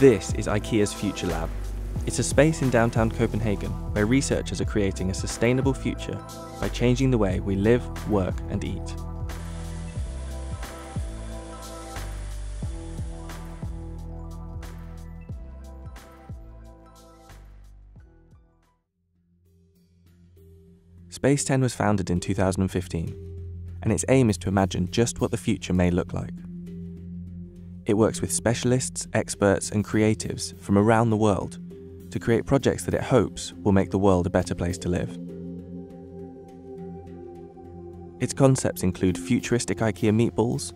This is IKEA's Future Lab. It's a space in downtown Copenhagen where researchers are creating a sustainable future by changing the way we live, work and eat. Space 10 was founded in 2015, and its aim is to imagine just what the future may look like. It works with specialists, experts and creatives from around the world to create projects that it hopes will make the world a better place to live. Its concepts include futuristic IKEA meatballs,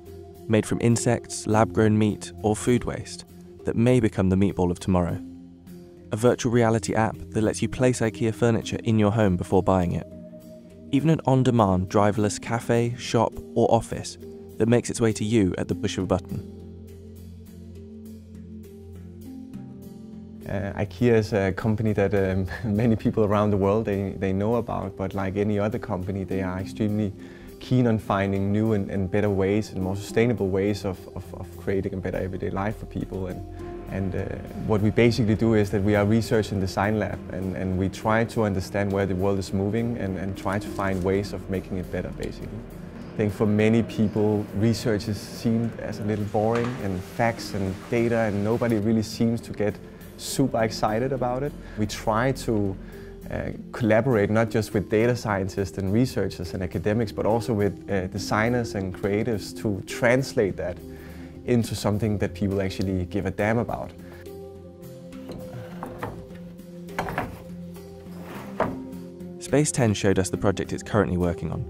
made from insects, lab-grown meat or food waste, that may become the meatball of tomorrow. A virtual reality app that lets you place IKEA furniture in your home before buying it. Even an on-demand driverless cafe, shop or office that makes its way to you at the push of a button. IKEA is a company that many people around the world they know about, but like any other company, they are extremely keen on finding new and better ways and more sustainable ways of creating a better everyday life for people. And what we basically do is that we are research and design lab, and we try to understand where the world is moving and try to find ways of making it better, basically. I think for many people, research is seen as a little boring, and facts and data, and nobody really seems to get super excited about it. We try to collaborate not just with data scientists and researchers and academics, but also with designers and creatives to translate that into something that people actually give a damn about. Space 10 showed us the project it's currently working on,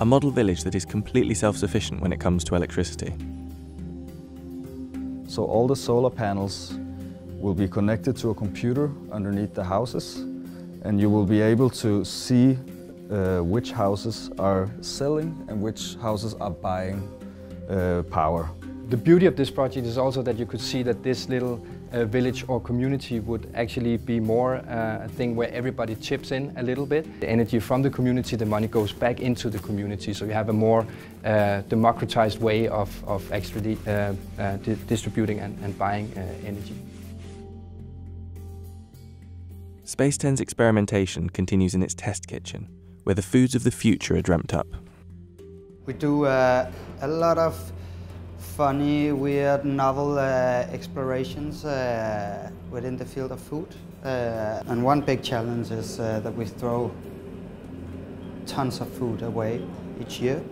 a model village that is completely self-sufficient when it comes to electricity. So all the solar panels will be connected to a computer underneath the houses, and you will be able to see which houses are selling and which houses are buying power. The beauty of this project is also that you could see that this little village or community would actually be more a thing where everybody chips in a little bit. The energy from the community, the money goes back into the community, so you have a more democratized way of actually distributing and buying energy. Space 10's experimentation continues in its test kitchen, where the foods of the future are dreamt up. We do a lot of funny, weird, novel explorations within the field of food. And one big challenge is that we throw tons of food away each year,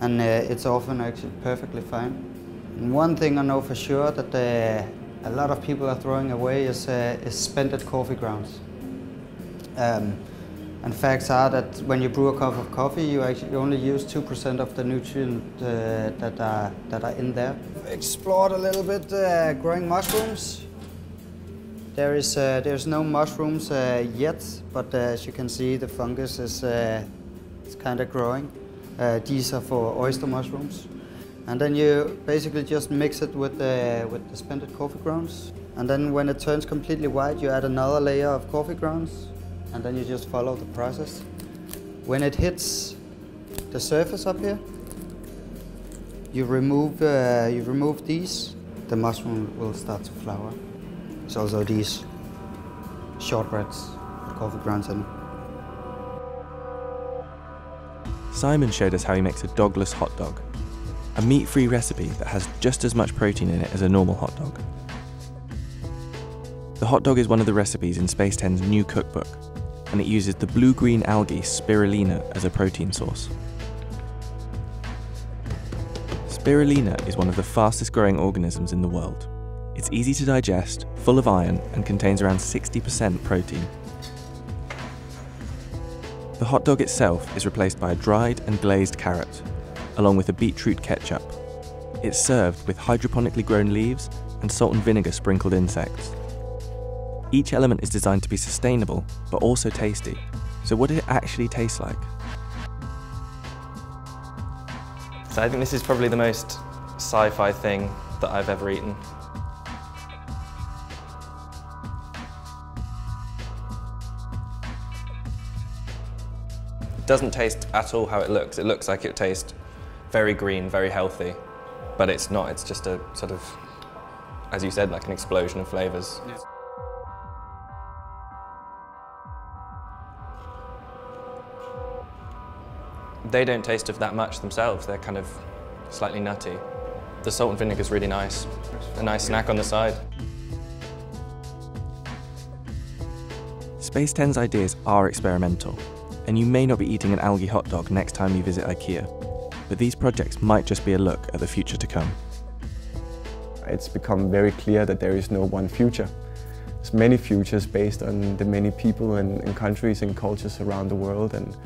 and it's often actually perfectly fine. And one thing I know for sure that a lot of people are throwing away is spent at coffee grounds. And facts are that when you brew a cup of coffee, you actually only use 2% of the nutrients that are in there. Explored a little bit growing mushrooms. There's no mushrooms yet, but as you can see, the fungus is it's kind of growing. These are for oyster mushrooms. And then you basically just mix it with the spent coffee grounds. And then when it turns completely white, you add another layer of coffee grounds. And then you just follow the process. When it hits the surface up here, you remove these. The mushroom will start to flower. There's also these shortbreads with coffee grounds in. Simon showed us how he makes a dogless hot dog. A meat-free recipe that has just as much protein in it as a normal hot dog. The hot dog is one of the recipes in Space 10's new cookbook, and it uses the blue-green algae Spirulina as a protein source. Spirulina is one of the fastest-growing organisms in the world. It's easy to digest, full of iron, and contains around 60% protein. The hot dog itself is replaced by a dried and glazed carrot, along with a beetroot ketchup. It's served with hydroponically grown leaves and salt and vinegar sprinkled insects. Each element is designed to be sustainable, but also tasty. So what did it actually taste like? So I think this is probably the most sci-fi thing that I've ever eaten. It doesn't taste at all how it looks. It looks like it tastes very green, very healthy, but it's not. It's just a sort of as you said, like an explosion of flavors. Yeah. They don't taste of that much themselves. They're kind of slightly nutty. The salt and vinegar is really nice. A nice snack on the side. Space 10's ideas are experimental, and you may not be eating an algae hot dog next time you visit IKEA, but these projects might just be a look at the future to come. It's become very clear that there is no one future. There's many futures based on the many people and countries and cultures around the world, and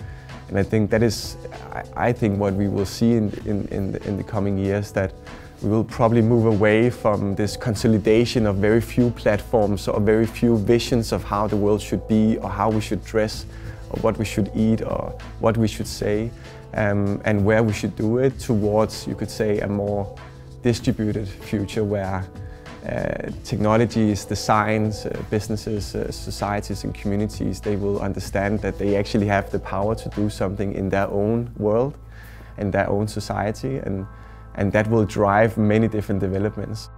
I think that is, I think what we will see in the coming years, that we will probably move away from this consolidation of very few platforms or very few visions of how the world should be or how we should dress or what we should eat or what we should say and where we should do it, towards, you could say, a more distributed future where technologies, the science, businesses, societies and communities, they will understand that they actually have the power to do something in their own world and their own society, and that will drive many different developments.